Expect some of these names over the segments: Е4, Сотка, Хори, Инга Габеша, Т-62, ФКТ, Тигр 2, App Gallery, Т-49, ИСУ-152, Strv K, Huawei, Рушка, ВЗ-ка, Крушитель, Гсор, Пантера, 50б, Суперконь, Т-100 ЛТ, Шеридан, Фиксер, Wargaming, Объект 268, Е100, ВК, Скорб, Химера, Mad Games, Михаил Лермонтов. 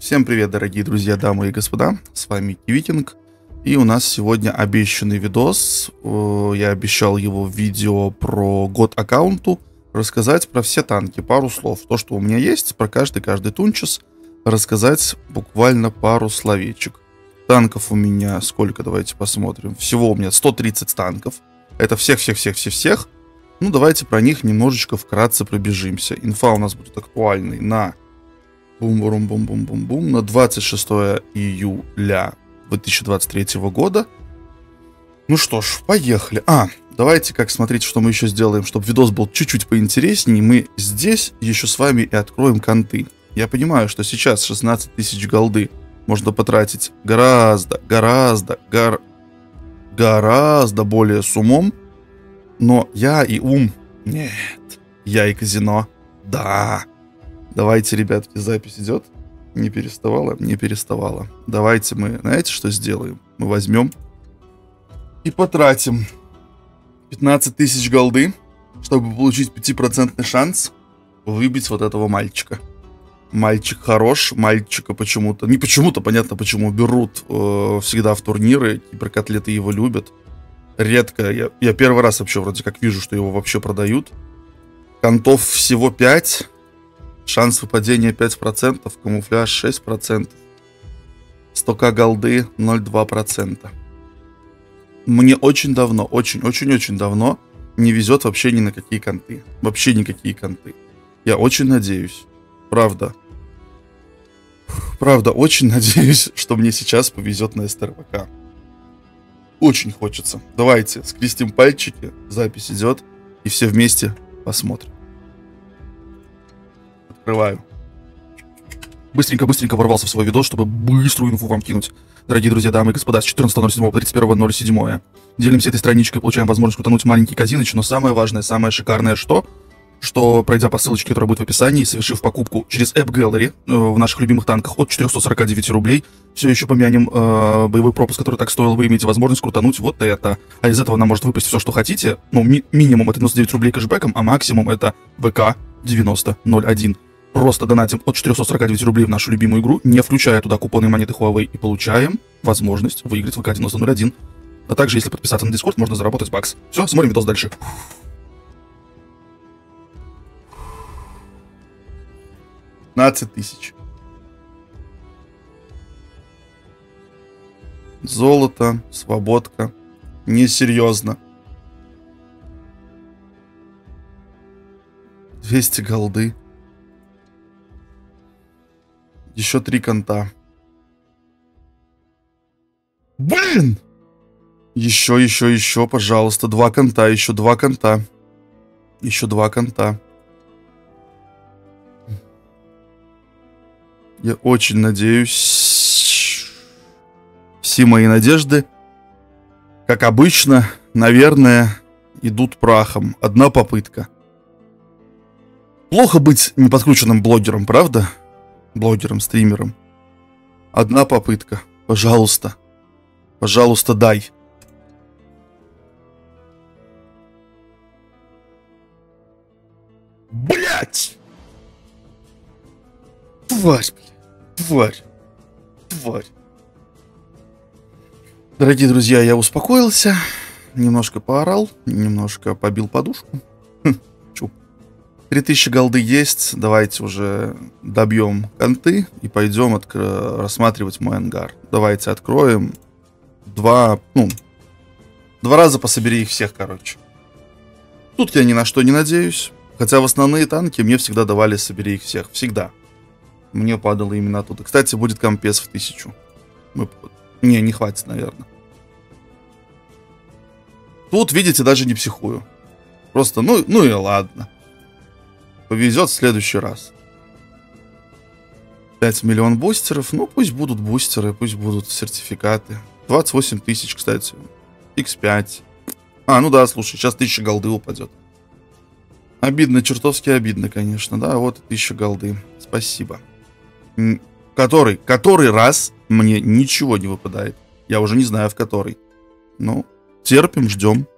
Всем привет, дорогие друзья, дамы и господа, с вами Ikke_VikinG, и у нас сегодня обещанный видос. Я обещал его в видео про год аккаунту рассказать про все танки, пару слов, то, что у меня есть, про каждый тунчес рассказать буквально пару словечек. Танков у меня сколько, давайте посмотрим, всего у меня 130 танков, это всех. Ну, давайте про них немножечко вкратце пробежимся. Инфа у нас будет актуальной на бум-бум-бум-бум-бум-бум на 26 июля 2023 года. Ну что ж, поехали. Давайте смотрите, что мы еще сделаем, чтобы видос был чуть-чуть поинтереснее. Мы здесь еще с вами и откроем конты. Я понимаю, что сейчас 16 тысяч голды можно потратить гораздо более с умом. Но я и ум... Нет. Я и казино. Да. Давайте, ребятки, запись идет. Не переставала? Не переставала. Давайте мы, знаете, что сделаем? Мы возьмем и потратим 15 тысяч голды, чтобы получить 5% шанс выбить вот этого мальчика. Мальчик хорош, мальчика почему-то... Не почему-то, понятно, почему берут всегда в турниры, киберкотлеты его любят. Редко. Я первый раз вообще вроде как вижу, что его вообще продают. Контов всего 5. Шанс выпадения 5%. Камуфляж 6%. 100к голды 0,2%. Мне очень давно, очень-очень-очень давно не везет вообще ни на какие конты. Вообще никакие конты. Я очень надеюсь. Правда. Правда, очень надеюсь, что мне сейчас повезет на Strv K. Очень хочется. Давайте скрестим пальчики, запись идет, и все вместе посмотрим. Открываю. Быстренько ворвался в свой видос, чтобы быструю инфу вам кинуть. Дорогие друзья, дамы и господа, с 14.07 по 31.07. Делимся этой страничкой, получаем возможность утонуть маленький казиноч, но самое важное, самое шикарное, что пройдя по ссылочке, которая будет в описании, и совершив покупку через App Gallery в наших любимых танках от 449 рублей, все еще помянем боевой пропуск, который так стоил, вы имеете возможность крутануть вот это. А из этого нам может выпасть все, что хотите. Ну, минимум это 99 рублей кэшбэком, а максимум это ВК 9001. Просто донатим от 449 рублей в нашу любимую игру, не включая туда купоны и монеты Huawei, и получаем возможность выиграть ВК 9001. А также, если подписаться на Дискорд, можно заработать бакс. Все, смотрим видос дальше. Тысяч. Золото, свободка. Несерьезно. 200 голды. Еще 3 конта. Блин! Еще, пожалуйста. 2 конта, еще 2 конта. Еще 2 конта. Я очень надеюсь, все мои надежды, как обычно, наверное, идут прахом. Одна попытка. Плохо быть неподключенным блогером, правда? Блогером, стримером. Одна попытка. Пожалуйста. Пожалуйста, дай. Блять! Тварь, блядь, тварь. Дорогие друзья, я успокоился, немножко поорал, немножко побил подушку. 3000 голды есть, давайте уже добьем конты и пойдем рассматривать мой ангар. Давайте откроем два раза пособери их всех, короче. Тут я ни на что не надеюсь, хотя в основные танки мне всегда давали собери их всех, всегда. Мне падало именно оттуда. Кстати, будет компес в 1000. Не хватит, наверное. Тут, видите, даже не психую. Просто, ну и ладно. Повезет в следующий раз. 5 миллион бустеров. Ну, пусть будут бустеры, пусть будут сертификаты. 28 тысяч, кстати. X5. Ну да, слушай, сейчас 1000 голды упадет. Обидно, чертовски обидно, конечно. Да, вот 1000 голды. Спасибо. Который раз мне ничего не выпадает. Я уже не знаю, в который. Ну, терпим, ждем.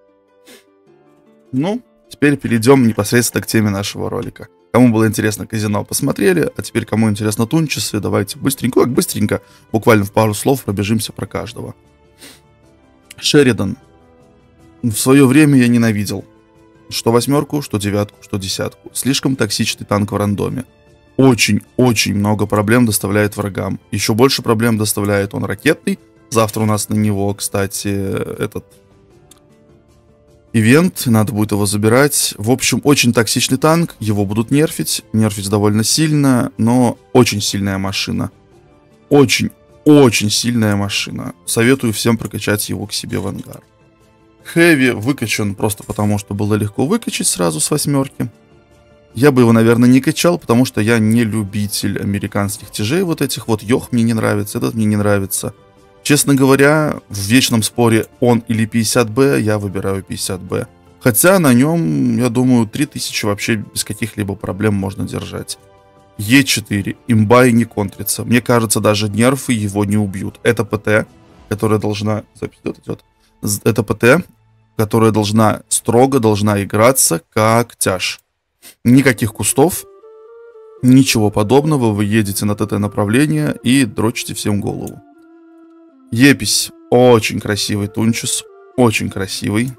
Ну, теперь перейдем непосредственно к теме нашего ролика. Кому было интересно казино, посмотрели, а теперь кому интересно тунчесы, давайте быстренько, буквально в пару слов пробежимся про каждого. Шеридан. В свое время я ненавидел. Что восьмерку, что девятку, что десятку. Слишком токсичный танк в рандоме. Очень-очень много проблем доставляет врагам. Еще больше проблем доставляет он ракетный. Завтра у нас на него, кстати, этот ивент. Надо будет его забирать. В общем, очень токсичный танк. Его будут нерфить. Нерфить довольно сильно, но очень сильная машина. Очень-очень сильная машина. Советую всем прокачать его к себе в ангар. Хэви выкачан просто потому, что было легко выкачать сразу с восьмерки. Я бы его, наверное, не качал, потому что я не любитель американских тяжей вот этих. Вот Йох мне не нравится, этот мне не нравится. Честно говоря, в вечном споре он или 50б, я выбираю 50б. Хотя на нем, я думаю, 3000 вообще без каких-либо проблем можно держать. Е4. Имба и не контрится. Мне кажется, даже нерфы его не убьют. Это ПТ, которая должна... Запись идет. Это ПТ, которая должна строго играться как тяж. Никаких кустов, ничего подобного. Вы едете на ТТ направление и дрочите всем голову. Епись. Очень красивый тунчес. Очень красивый.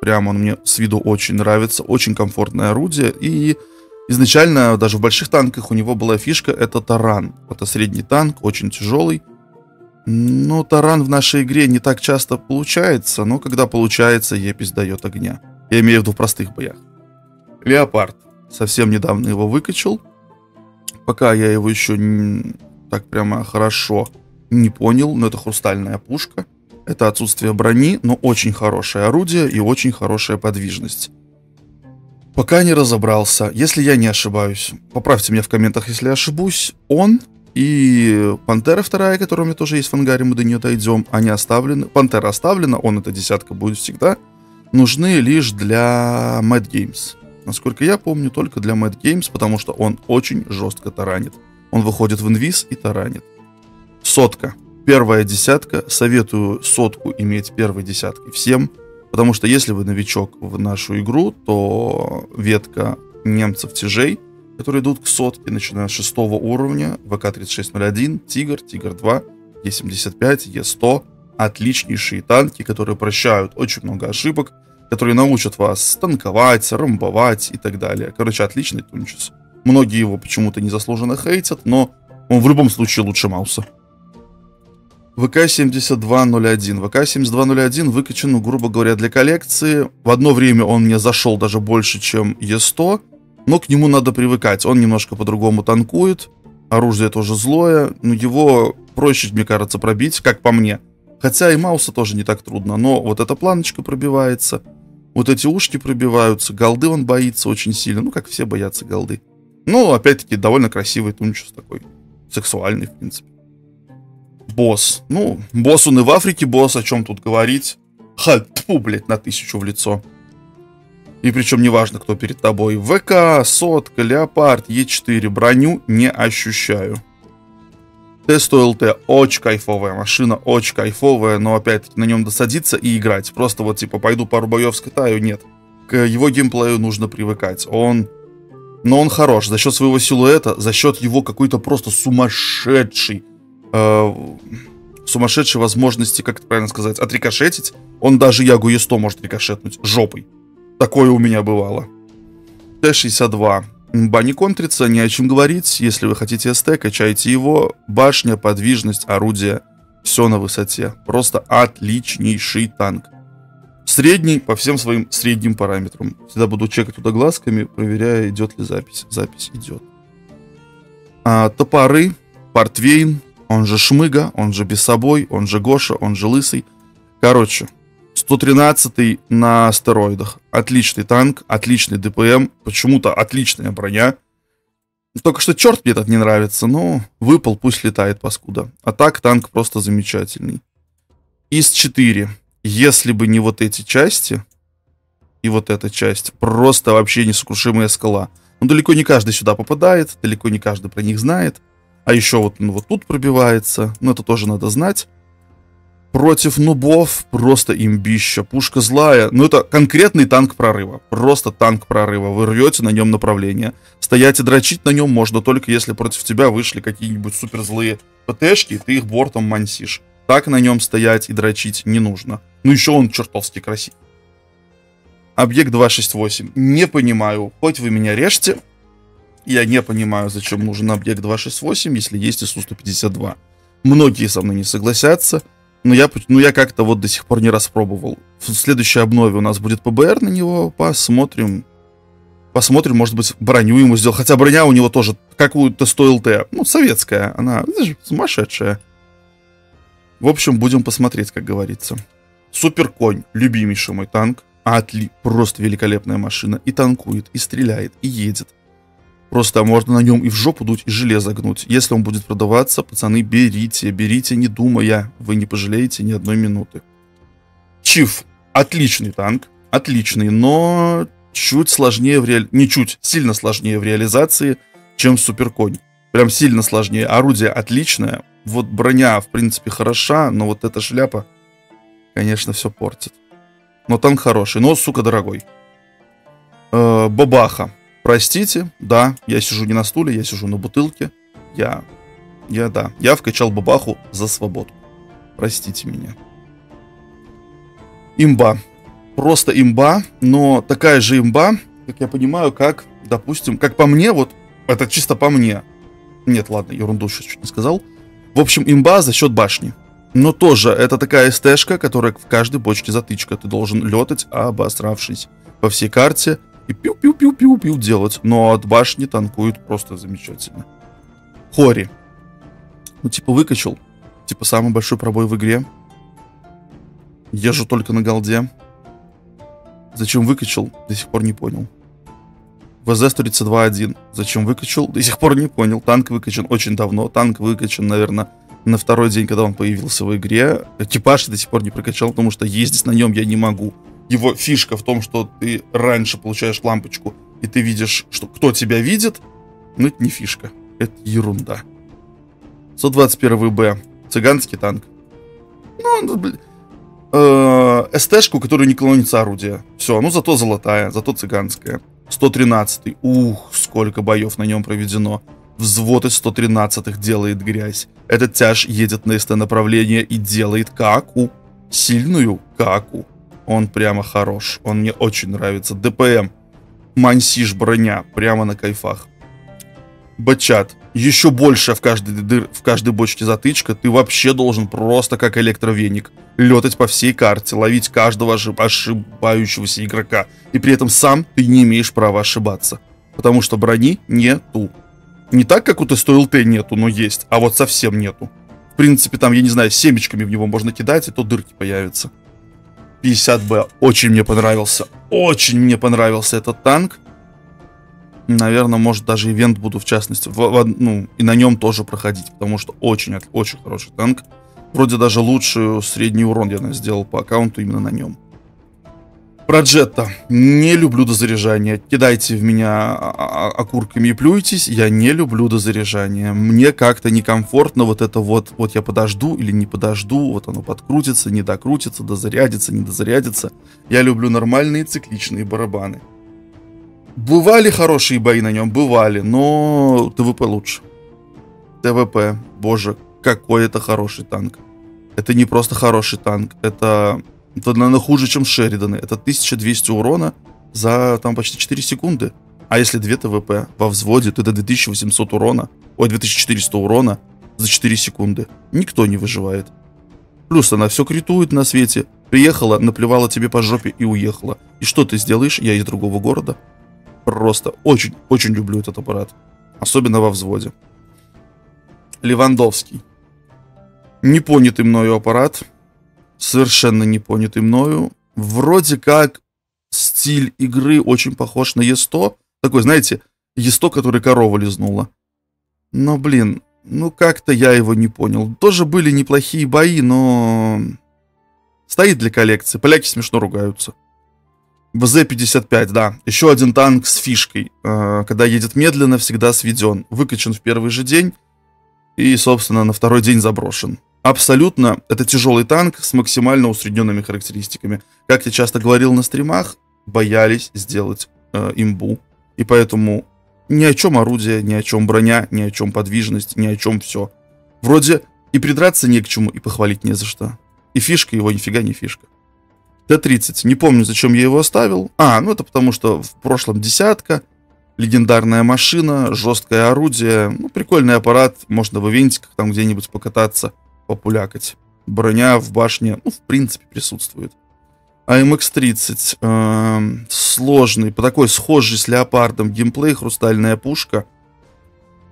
Прям он мне с виду очень нравится. Очень комфортное орудие. И изначально даже в больших танках у него была фишка. Это таран. Это средний танк, очень тяжелый. Ну, таран в нашей игре не так часто получается. Но когда получается, епись дает огня. Я имею в виду в простых боях. Леопард. Совсем недавно его выкачал. Пока я его еще не... так прямо хорошо не понял, но это хрустальная пушка. Это отсутствие брони, но очень хорошее орудие и очень хорошая подвижность. Пока не разобрался, если я не ошибаюсь. Поправьте меня в комментах, если ошибусь. Он и Пантера вторая, которая у меня тоже есть в ангаре, мы до нее дойдем. Они оставлены. Пантера оставлена, он эта десятка будет всегда. Нужны лишь для Mad Games. Насколько я помню, только для Mad Games, потому что он очень жестко таранит. Он выходит в инвиз и таранит. Сотка. Первая десятка. Советую сотку иметь первой десяткой всем. Потому что если вы новичок в нашу игру, то ветка немцев-тяжей, которые идут к сотке, начиная с 6 уровня, ВК-3601, Тигр, Тигр-2, Е75, Е100. Отличнейшие танки, которые прощают очень много ошибок, которые научат вас танковать, ромбовать и так далее. Короче, отличный тунчес. Многие его почему-то незаслуженно хейтят, но он в любом случае лучше Мауса. ВК-7201. ВК-7201 выкачан, ну, грубо говоря, для коллекции. В одно время он мне зашел даже больше, чем Е100, но к нему надо привыкать. Он немножко по-другому танкует, оружие тоже злое, но его проще, мне кажется, пробить, как по мне. Хотя и Мауса тоже не так трудно, но вот эта планочка пробивается, вот эти ушки пробиваются, голды он боится очень сильно, ну, как все боятся голды. Ну, опять-таки, довольно красивый тунчес такой, сексуальный, в принципе. Босс. Ну, босс он и в Африке босс, о чем тут говорить. Ха, тьфу, блядь, на 1000 в лицо. И причем неважно, кто перед тобой. ВК, сотка, Леопард, Е4. Броню не ощущаю. Т-100 ЛТ. Очень кайфовая машина, очень кайфовая, но опять-таки на нем досадиться и играть. Просто вот типа пойду пару боев скатаю. Нет. К его геймплею нужно привыкать. Но он хорош. За счет своего силуэта, за счет его какой-то просто сумасшедшей возможности, как это правильно сказать, отрикошетить. Он даже Ягу Е100 может рикошетнуть жопой. Такое у меня бывало. Т-62. Имба не контрится, не о чем говорить. Если вы хотите СТ, качайте его. Башня, подвижность, орудие. Все на высоте. Просто отличнейший танк. Средний по всем своим средним параметрам. Всегда буду чекать туда глазками, проверяя, идет ли запись. Запись идет. Топоры. Портвейн. Он же Шмыга, он же Бесобой, он же Гоша, он же Лысый. Короче, 113-й на стероидах. Отличный танк, отличный ДПМ, почему-то отличная броня. Только что черт мне этот не нравится, но выпал, пусть летает, паскуда. А так танк просто замечательный. ИС-4. Если бы не вот эти части и вот эта часть, просто вообще несокрушимая скала. Но далеко не каждый сюда попадает, далеко не каждый про них знает. А еще вот, ну, вот тут пробивается. Но это тоже надо знать. против нубов просто имбища. Пушка злая. Ну, это конкретный танк прорыва. Просто танк прорыва. Вы рвете на нем направление. Стоять и дрочить на нем можно только если против тебя вышли какие-нибудь суперзлые ПТшки, и ты их бортом мансишь. Так на нем стоять и дрочить не нужно. Ну, еще он чертовски красив. Объект 268. Не понимаю. Хоть вы меня режьте. Я не понимаю, зачем нужен объект 268, если есть ИСУ-152. Многие со мной не согласятся. Но я как-то вот до сих пор не распробовал. В следующей обнове у нас будет ПБР на него. Посмотрим. Посмотрим, может быть, броню ему сделал. Хотя броня у него тоже какую-то Т-100 ЛТ. Ну, советская. Она сумасшедшая. В общем, будем посмотреть, как говорится. Суперконь. Любимейший мой танк. Просто великолепная машина. И танкует, и стреляет, и едет. Просто можно на нем и в жопу дуть, и железо гнуть. Если он будет продаваться, пацаны, берите. Берите, не думая. Вы не пожалеете ни одной минуты. Чив. Отличный танк. Отличный, но чуть сложнее в сильно сложнее в реализации, чем Суперконь. Прям сильно сложнее. Орудие отличное. Вот броня, в принципе, хороша, но вот эта шляпа, конечно, все портит. Но танк хороший, но, сука, дорогой. Бабаха. Простите, да, я сижу не на стуле, я сижу на бутылке. Я вкачал бабаху за свободу. Простите меня. Имба. Просто имба, но такая же имба, как я понимаю, как, допустим, как по мне, вот, это чисто по мне. Нет, ладно, ерунду сейчас чуть не сказал. В общем, имба за счет башни. Но тоже, это такая СТ-шка, которая в каждой бочке затычка. Ты должен летать, обосравшись по всей карте. И пиу-пиу-пиу-пиу-пиу делать. Но от башни танкуют просто замечательно. Хори. Ну, типа, выкачал. Типа, самый большой пробой в игре. Езжу только на голде. Зачем выкачал? До сих пор не понял. ВЗ-13201. Зачем выкачал? До сих пор не понял. Танк выкачан очень давно. Танк выкачан, наверное, на второй день, когда он появился в игре. Экипаж до сих пор не прокачал, потому что ездить на нем я не могу. Его фишка в том, что ты раньше получаешь лампочку, и ты видишь, что кто тебя видит. Но это не фишка. Это ерунда. 121-й Б. Цыганский танк. СТ-шку, которая не клонится орудия. Все, ну зато золотая, зато цыганская. 113-й. Ух, сколько боев на нем проведено. Взвод из 113-х делает грязь. Этот тяж едет на СТ направление и делает каку. Сильную каку. Он прямо хорош. Он мне очень нравится. ДПМ. Мансиш броня. Прямо на кайфах. Бачат. Еще больше в каждой бочке затычка. Ты вообще должен просто как электровеник летать по всей карте, ловить каждого ошибающегося игрока. И при этом сам ты не имеешь права ошибаться. Потому что брони нету. Не так, как у Т-100 ЛТ нету, но есть. А вот совсем нету. В принципе, там, я не знаю, семечками в него можно кидать, и то дырки появятся. 50б. Очень мне понравился. Очень мне понравился этот танк. Наверное, может, даже ивент буду, в частности, и на нем тоже проходить. Потому что очень хороший танк. Вроде даже лучший средний урон я сделал по аккаунту именно на нем. Проджетта. Не люблю дозаряжание. Кидайте в меня окурками и плюйтесь. Я не люблю дозаряжание. Мне как-то некомфортно вот это вот. Вот я подожду или не подожду. Вот оно подкрутится, не докрутится, дозарядится, не дозарядится. Я люблю нормальные цикличные барабаны. Бывали хорошие бои на нем? Бывали, но ТВП лучше. ТВП. Боже, какой это хороший танк. Это не просто хороший танк. Это, наверное, хуже, чем Шериданы. Это 1200 урона за там почти 4 секунды. А если 2 ТВП во взводе, то это 2800 урона. Ой, 2400 урона за 4 секунды. Никто не выживает. Плюс она все критует на свете. Приехала, наплевала тебе по жопе и уехала. И что ты сделаешь? Я из другого города. Просто очень люблю этот аппарат. Особенно во взводе. Левандовский. Непонятый мною аппарат. Совершенно не понятый мною. Вроде как стиль игры очень похож на Е100. Такой, знаете, Е100, который корова лизнула. Но, блин, ну как-то я его не понял. Тоже были неплохие бои, но... Стоит для коллекции. Поляки смешно ругаются. ВЗ-55, да. Еще один танк с фишкой. Когда едет медленно, всегда сведен. Выкачан в первый же день. И, собственно, на второй день заброшен. Абсолютно, это тяжелый танк с максимально усредненными характеристиками. Как я часто говорил на стримах, боялись сделать имбу. И поэтому ни о чем орудие, ни о чем броня, ни о чем подвижность, ни о чем все. Вроде и придраться не к чему, и похвалить не за что. И фишка его нифига не фишка. Т-30. Не помню, зачем я его оставил. А, ну это потому, что в прошлом десятка. Легендарная машина, жесткое орудие. Ну, прикольный аппарат. Можно в ивентиках там где-нибудь покататься, популякать. Броня в башне, ну, в принципе, присутствует. АМХ-30. Сложный, по такой схожий с Леопардом геймплей, хрустальная пушка.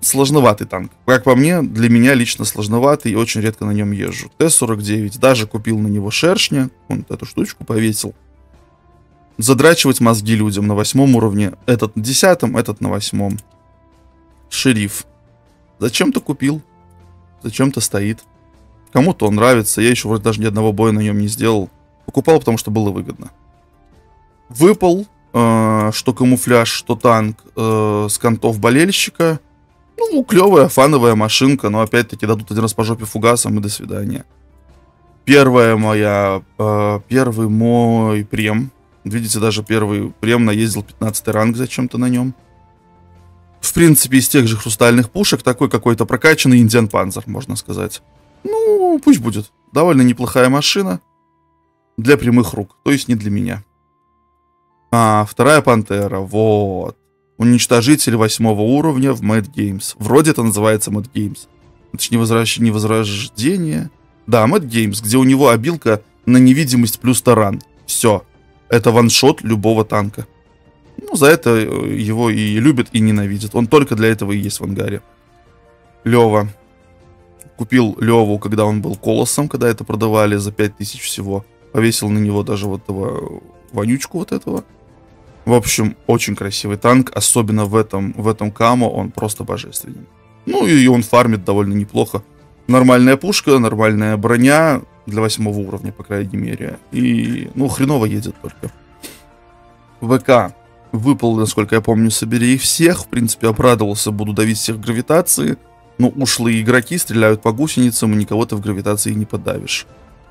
Сложноватый танк. Как по мне, для меня лично сложноватый, и очень редко на нем езжу. Т-49. Даже купил на него шершня. Вон эту штучку повесил. Задрачивать мозги людям на 8-м уровне. Этот на 10-м, этот на 8-м. Шериф. Зачем-то купил. Зачем-то стоит. Кому-то он нравится. Я еще вроде даже ни одного боя на нем не сделал. Покупал, потому что было выгодно. Выпал. Что камуфляж, что танк. С кантов болельщика. Ну, клевая фановая машинка. Но опять-таки дадут один раз по жопе фугасом и до свидания. Первый мой прем. Видите, даже первый прем наездил 15 ранг зачем-то на нем. В принципе, из тех же хрустальных пушек такой какой-то прокачанный Индиан Панзер, можно сказать. Ну, пусть будет. Довольно неплохая машина для прямых рук, то есть не для меня. А, вторая Пантера, вот. Уничтожитель 8-го уровня в Mad Games. Вроде это называется Mad Games. Это же не возрождение. Да, Mad Games, где у него обилка на невидимость плюс таран. Все. Это ваншот любого танка. Ну, за это его и любят, и ненавидят. Он только для этого и есть в ангаре. Лева. Купил Леву, когда он был колоссом, когда это продавали за 5000 всего. Повесил на него даже вот этого вонючку вот этого. В общем, очень красивый танк. Особенно в этом камо он просто божественен. Ну, и он фармит довольно неплохо. Нормальная пушка, нормальная броня. Для 8-го уровня, по крайней мере. И, ну, хреново едет только. ВК. Выпал, насколько я помню, собери их всех. В принципе, обрадовался, буду давить всех гравитации. Но ушлые игроки стреляют по гусеницам, и никого ты в гравитации не подавишь.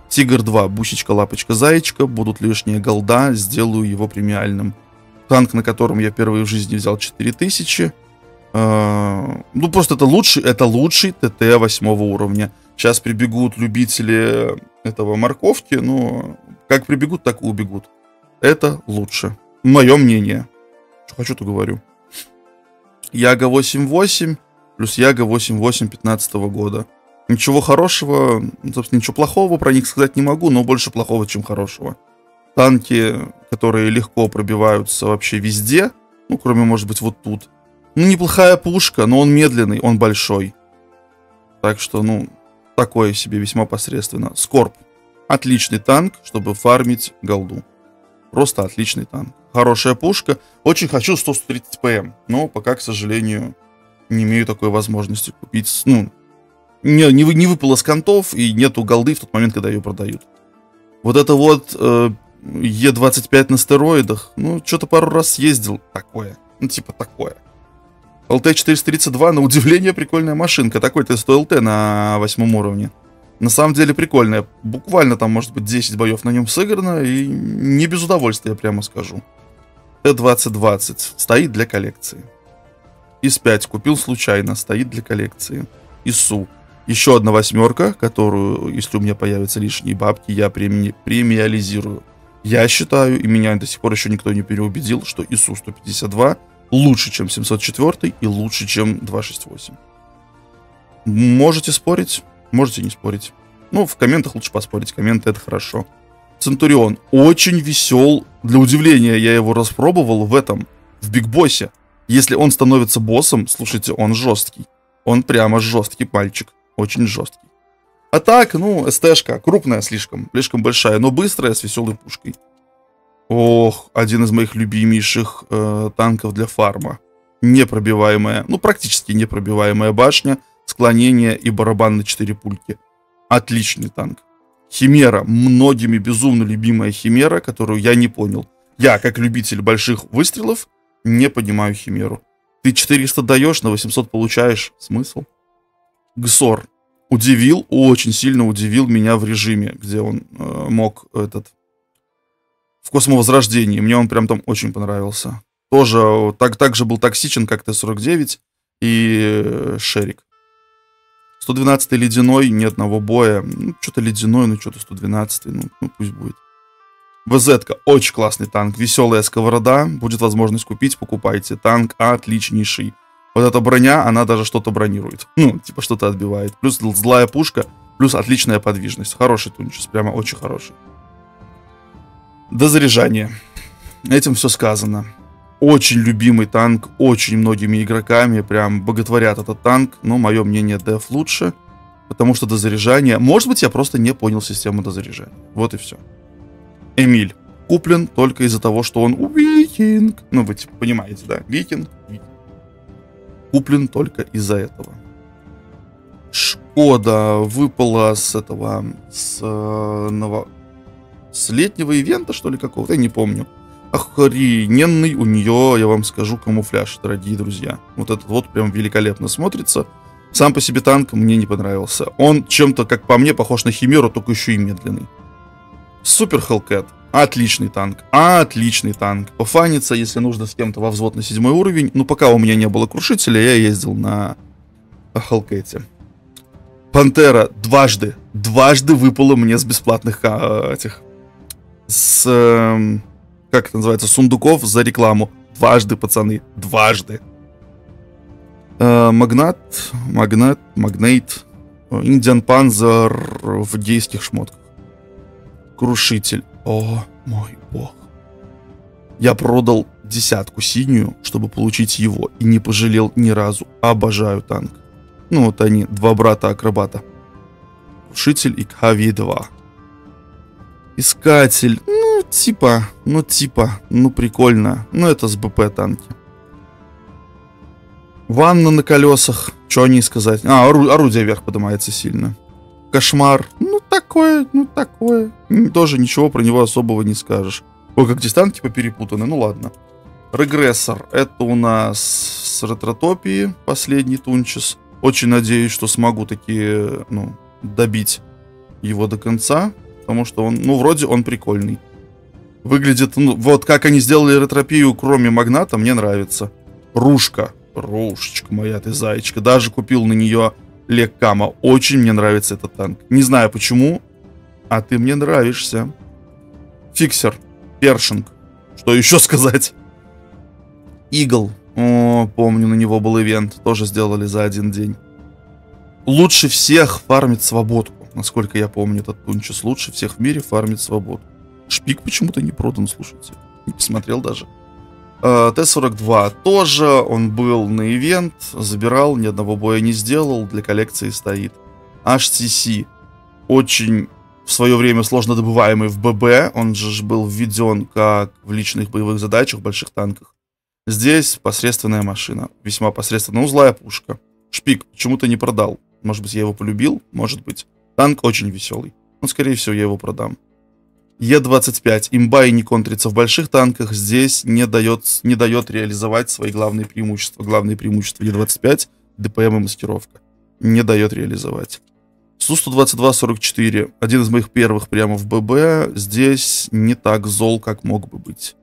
Тигр 2. Бусечка, лапочка, заечка. Будут лишние голда. Сделаю его премиальным. Танк, на котором я впервые в жизни взял 4000. Ну, просто это лучший ТТ 8-го уровня. Сейчас прибегут любители этого морковки, но как прибегут, так и убегут. Это лучше. Мое мнение. Что хочу, то говорю. Яга 88 плюс Яга 88 15-го года. Ничего хорошего, собственно, ничего плохого про них сказать не могу, но больше плохого, чем хорошего. Танки, которые легко пробиваются вообще везде, ну, кроме, может быть, вот тут. Ну, неплохая пушка, но он медленный, он большой. Так что, ну... Такое себе весьма посредственно. Скорб. Отличный танк, чтобы фармить голду. Просто отличный танк. Хорошая пушка. Очень хочу 100-130 ПМ. Но пока, к сожалению, не имею такой возможности купить. Ну, не выпало с кантов и нету голды в тот момент, когда ее продают. Вот это вот Е25 на стероидах. Ну, что-то пару раз съездил. Такое. Ну, типа такое. ЛТ-432, на удивление, прикольная машинка. Такой Т-100 ЛТ на 8-м уровне. На самом деле прикольная. Буквально там, может быть, 10 боев на нем сыграно. И не без удовольствия, прямо скажу. Т-2020. Стоит для коллекции. ИС-5 купил случайно. Стоит для коллекции. ИСУ. Еще одна 8-ка, которую, если у меня появятся лишние бабки, я премиализирую. Я считаю, и меня до сих пор еще никто не переубедил, что ИСУ-152 лучше, чем 704 и лучше, чем 268. Можете спорить, можете не спорить. Ну, в комментах лучше поспорить, комменты — это хорошо. Центурион. Очень весел. Для удивления я его распробовал в бигбоссе. Если он становится боссом, слушайте, он жесткий. Он прямо жесткий мальчик. Очень жесткий. А так, ну, СТшка. Крупная слишком большая, но быстрая, с веселой пушкой. Ох, один из моих любимейших танков для фарма. Непробиваемая, ну практически непробиваемая башня, склонение и барабан на 4 пульки. Отличный танк. Химера, многими безумно любимая Химера, которую я не понял. Я, как любитель больших выстрелов, не понимаю Химеру. Ты 400 даешь, на 800 получаешь. Смысл? Гсор. удивил, очень сильно удивил меня в режиме, где он мог этот... В космовозрождении. Мне он прям там очень понравился. Тоже так же был токсичен, как Т-49 и Шерик. 112-й ледяной, ни одного боя. Ну, что-то ледяной, ну, что-то 112-й, ну, пусть будет. ВЗ-ка, очень классный танк. Веселая сковорода, будет возможность купить, покупайте. Танк отличнейший. Вот эта броня, она даже что-то бронирует. Ну, типа что-то отбивает. Плюс злая пушка, плюс отличная подвижность. Хороший тунчес, прямо очень хороший. Дозаряжание. Этим все сказано. Очень любимый танк, очень многими игроками прям боготворят этот танк, но мое мнение, деф лучше, потому что дозаряжание... Может быть, я просто не понял систему дозаряжения. Вот и все. Эмиль. Куплен только из-за того, что он викинг. Ну, вы типа понимаете, да? Викинг. Куплен только из-за этого. Шкода выпала с этого... С летнего ивента, что ли, какого-то, я не помню. Охрененный у нее, я вам скажу, камуфляж, дорогие друзья. Вот этот вот прям великолепно смотрится. Сам по себе танк мне не понравился. Он чем-то, как по мне, похож на Химеру, только еще и медленный. Супер Хелкэт. Отличный танк. Отличный танк. Пофаниться, если нужно, с кем-то во взвод на 7 уровень. Но пока у меня не было Крушителя, я ездил на Хелкэте. Пантера дважды. Дважды выпала мне с бесплатных этих... как это называется, сундуков за рекламу. Дважды, пацаны, дважды. Магнейт. Индиан Панзер в гейских шмотках. Крушитель. О, мой бог. Я продал 10-ку синюю, чтобы получить его. И не пожалел ни разу. Обожаю танк. Ну вот они, два брата-акробата. Крушитель и К-2. Искатель. Ну прикольно. Ну это с БП танки. Ванна на колесах. Что о ней сказать? А, орудие вверх поднимается сильно. Кошмар. Ну такое. Тоже ничего про него особого не скажешь. Ой, как здесь танки поперепутаны. Ну ладно. Регрессор. Это у нас с ретротопии последний тунчес. Очень надеюсь, что смогу таки, ну, добить его до конца. Потому что он, ну, вроде он прикольный. Выглядит, ну, вот как они сделали ретропию, кроме Магната, мне нравится. Рушка. Рушечка моя, ты зайчка. Даже купил на нее Леккама. Очень мне нравится этот танк. Не знаю почему, а ты мне нравишься. Фиксер. Першинг. Что еще сказать? Игл. О, помню, на него был ивент. Тоже сделали за один день. Лучше всех фармит свободку. Насколько я помню, этот тунчес лучше всех в мире фармит свободу. Шпик почему-то не продан, слушайте. Не посмотрел даже. Т-42 тоже. Он был на ивент. Забирал, ни одного боя не сделал. Для коллекции стоит. HTC. Очень в свое время сложно добываемый в ББ. Он же был введен как в личных боевых задачах, в больших танках. Здесь посредственная машина. Весьма посредственная узлая пушка. Шпик почему-то не продал. Может быть, я его полюбил? Может быть. Танк очень веселый. Но, скорее всего, я его продам. Е25. Имба и не контрится в больших танках. Здесь не дает реализовать свои главные преимущества. Главные преимущества Е25. ДПМ и маскировка. Не дает реализовать. СУ-122-44. Один из моих первых прямо в ББ. Здесь не так зол, как мог бы быть.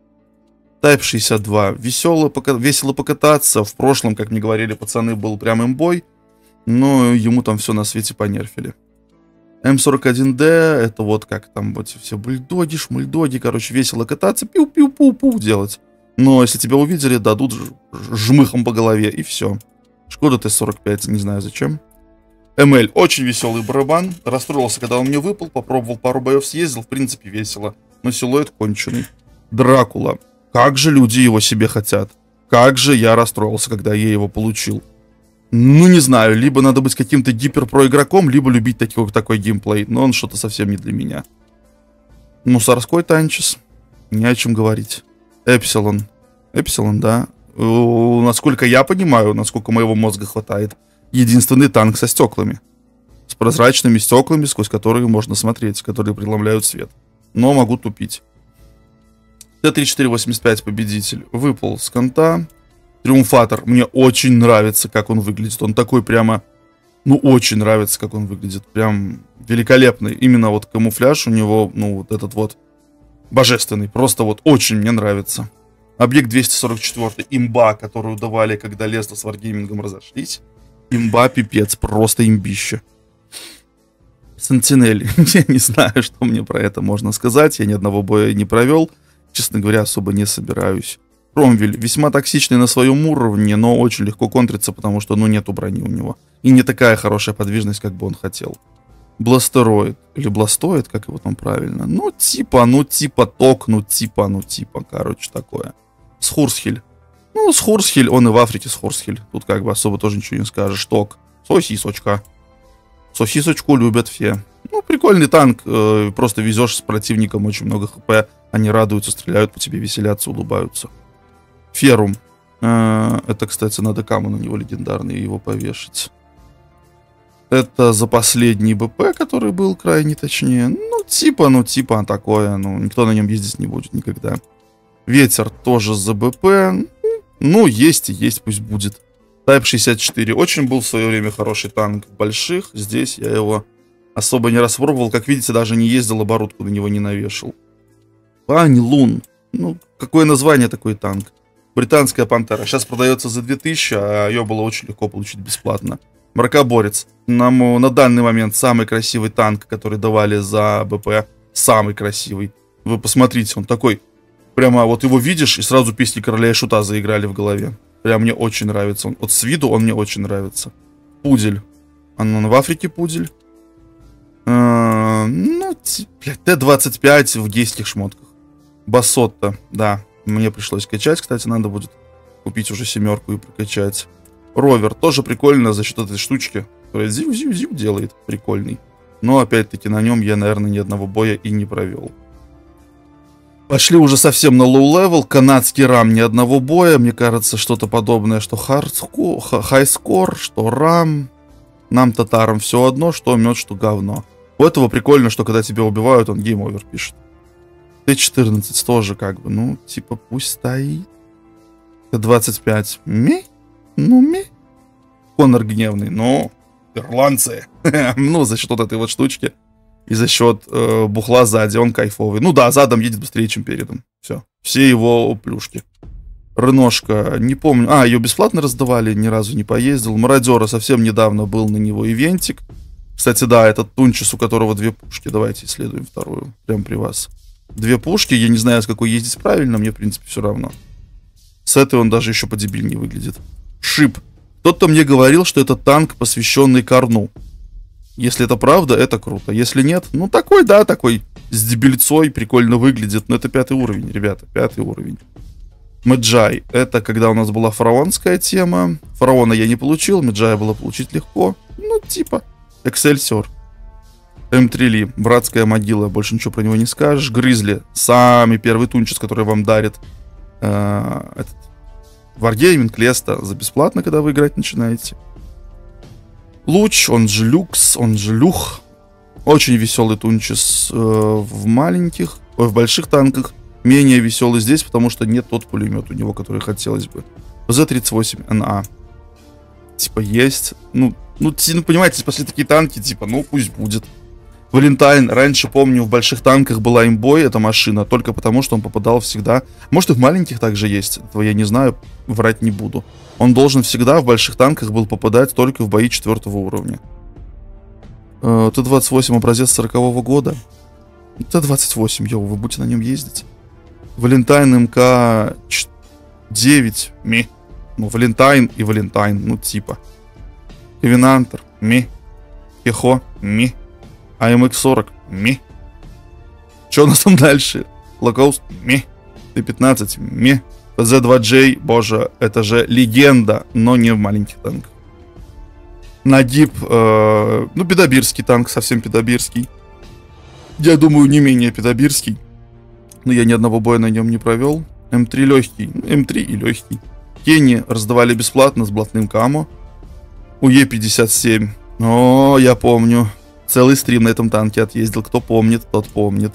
Тайп 62. Весело покататься. В прошлом, как мне говорили пацаны, был прям имбой. Но ему там все на свете понерфили. М41Д, это вот как там вот все бульдоги, шмульдоги, короче, весело кататься, пиу-пиу-пу-пу делать. Но если тебя увидели, дадут жмыхом по голове, и все. Шкода Т-45, не знаю зачем. МЛ, очень веселый барабан, расстроился, когда он мне выпал, попробовал пару боев, съездил, в принципе, весело. Но силуэт конченый. Дракула, как же люди его себе хотят. Как же я расстроился, когда я его получил. Ну, не знаю, либо надо быть каким-то гиперпроигроком, либо любить такой геймплей, но он что-то совсем не для меня. Мусорской танчес, не о чем говорить. Эпсилон. Эпсилон, да. Насколько я понимаю, насколько моего мозга хватает, единственный танк со стеклами. С прозрачными стеклами, сквозь которые можно смотреть, которые преломляют свет. Но могу тупить. Т-34-85 победитель выпал с конта. Триумфатор. Мне очень нравится, как он выглядит. Он такой прямо Ну, очень нравится, как он выглядит. Прям великолепный. Именно вот камуфляж у него, ну, вот этот вот божественный. Просто вот очень мне нравится. Объект 244. Имба, которую давали, когда Леста с Wargaming разошлись. Имба, пипец. Просто имбище. Сентинели. Я не знаю, что мне про это можно сказать. Я ни одного боя не провел. Честно говоря, особо не собираюсь. Кромвель весьма токсичный на своем уровне, но очень легко контрится, потому что, ну, нету брони у него. И не такая хорошая подвижность, как бы он хотел. Бластероид. Или бластоид, как его там правильно. Ну, типа ток, ну, типа, короче, такое. Схурсхель. Ну, Схурсхель, он и в Африке Схурсхель. Тут как бы особо тоже ничего не скажешь. Ток. Сосисочка. Сосисочку любят все. Ну, прикольный танк. Просто везешь с противником очень много хп. Они радуются, стреляют по тебе, веселятся, улыбаются. Ферум. Это, кстати, надо каму на него легендарный его повешать. Это за последний БП, который был крайне точнее. Ну, типа такое. Ну, никто на нем ездить не будет никогда. Ветер тоже за БП. Ну, есть и есть, пусть будет. Type 64. Очень был в свое время хороший танк больших. Здесь я его особо не распробовал. Как видите, даже не ездил, оборудку на него не навешал. Пань Лун. Ну, какое название такой танк? Британская пантера. Сейчас продается за 2000, а ее было очень легко получить бесплатно. Мракоборец. Нам на данный момент самый красивый танк, который давали за БП. Самый красивый. Вы посмотрите, он такой. Прямо вот его видишь, и сразу песни короля и шута заиграли в голове. Прям мне очень нравится он. Вот с виду он мне очень нравится. Пудель. Он в Африке пудель. Ну, Т-25 в гейских шмотках. Басотта, да. Мне пришлось качать, кстати, надо будет купить уже 7-ку и прокачать. Ровер тоже прикольно за счет этой штучки, которая зиу-зиу-зиу делает. Прикольный. Но опять-таки на нем я, наверное, ни одного боя и не провел. Пошли уже совсем на лоу-левел. Канадский рам, ни одного боя. Мне кажется, что-то подобное, что хайскор, что рам. Нам, татарам, все одно, что мед, что говно. У этого прикольно, что когда тебя убивают, он гейм-овер пишет. Т-14 тоже как бы, ну, типа, пусть стоит. Т-25. Ну, Конор гневный, но ирландцы. Ну, за счет вот этой вот штучки. И за счет бухла сзади он кайфовый. Ну да, задом едет быстрее, чем передом. Все. Все его плюшки. Рыношка, не помню. А, ее бесплатно раздавали, ни разу не поездил. Мародера совсем недавно был на него ивентик. Кстати, да, этот Тунчис, у которого две пушки. Давайте исследуем вторую. Прям при вас. Две пушки, я не знаю, с какой ездить правильно, мне, в принципе, все равно. С этой он даже еще подебильнее выглядит. Шип. Кто-то мне говорил, что это танк, посвященный Корну. Если это правда, это круто. Если нет, ну такой, да, такой с дебильцой, прикольно выглядит. Но это 5-й уровень, ребята, 5-й уровень. Меджай. Это когда у нас была фараонская тема. Фараона я не получил, Меджая было получить легко. Ну, типа, Эксельсиор. М3Ли, братская могила, больше ничего про него не скажешь. Гризли, самый первый тунчис, который вам дарит Wargaming, Леста, за бесплатно, когда вы играть начинаете. Луч, он же Люкс, он же Люх. Очень веселый тунчис в маленьких, в больших танках. Менее веселый здесь, потому что нет тот пулемет у него, который хотелось бы. З-38НА. Типа есть. Ну, понимаете, после такие танки, типа, ну пусть будет. Валентайн, раньше, помню, в больших танках была имбой, эта машина, только потому, что он попадал всегда. Может, и в маленьких также есть, этого я не знаю, врать не буду. Он должен всегда в больших танках был попадать только в бои 4-го уровня. Т-28, образец 40-го года. Т-28, йоу, вы будете на нем ездить. Валентайн МК-9, Ну, Валентайн и Валентайн, ну, типа. Ревенантер, Кехо, АМХ-40, Что у нас там дальше? Локоуст, Т-15, ПЗ-2J, боже, это же легенда, но не в маленьких танках. Нагиб, ну, педобирский танк, совсем педобирский. Я думаю, не менее педобирский. Но я ни одного боя на нем не провел. М3 легкий, М3 и легкий. Кенни раздавали бесплатно с блатным камо. У Е57. О, я помню. Целый стрим на этом танке отъездил. Кто помнит, тот помнит.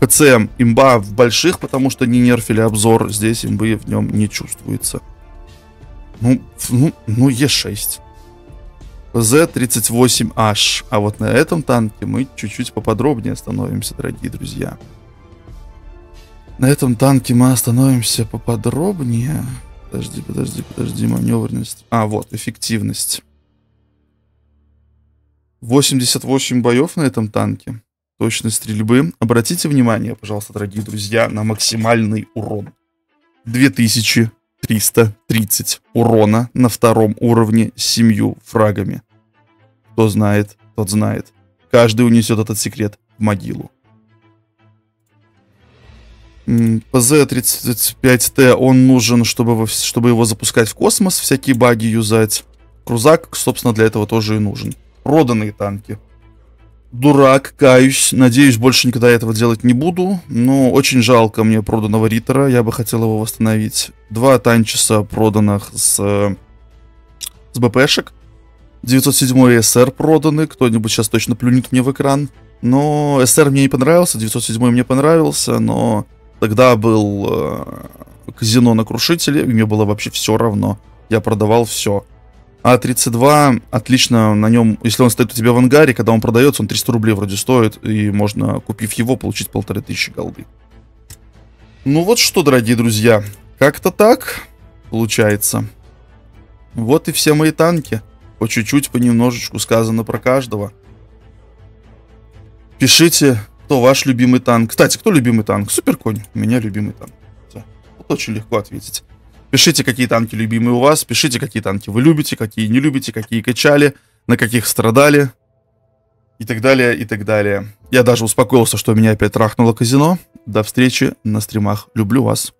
ХЦМ. Имба в больших, потому что не нерфили обзор. Здесь имбы в нем не чувствуется. Ну, Е6. Z38H. А вот на этом танке мы чуть-чуть поподробнее остановимся, дорогие друзья. На этом танке мы остановимся поподробнее. Подожди, маневренность. А, вот, эффективность. 88 боев на этом танке. Точность стрельбы. Обратите внимание, пожалуйста, дорогие друзья, на максимальный урон. 2330 урона на втором уровне с 7 фрагами. Кто знает, тот знает. Каждый унесет этот секрет в могилу. ПЗ-35Т, он нужен, чтобы его запускать в космос, всякие баги юзать. Крузак, собственно, для этого тоже и нужен. Проданные танки. Дурак, каюсь. Надеюсь, больше никогда этого делать не буду. Но очень жалко мне проданного Риттера. Я бы хотел его восстановить. 2 танчиса проданных с БПшек. 907 СР проданы. Кто-нибудь сейчас точно плюнет мне в экран. Но СР мне не понравился. 907 мне понравился. Но тогда был казино на Крушителе. Мне было вообще все равно. Я продавал все. А32, отлично, на нем, если он стоит у тебя в ангаре, когда он продается, он 300 рублей вроде стоит, и можно, купив его, получить 1500 голды. Ну вот что, дорогие друзья, как-то так получается. Вот и все мои танки. По чуть-чуть, понемножечку сказано про каждого. Пишите, кто ваш любимый танк. Кстати, кто любимый танк? Суперконь. У меня любимый танк. Все. Вот очень легко ответить. Пишите, какие танки любимые у вас, пишите, какие танки вы любите, какие не любите, какие качали, на каких страдали и так далее, и так далее. Я даже успокоился, что меня опять трахнуло казино. До встречи на стримах. Люблю вас.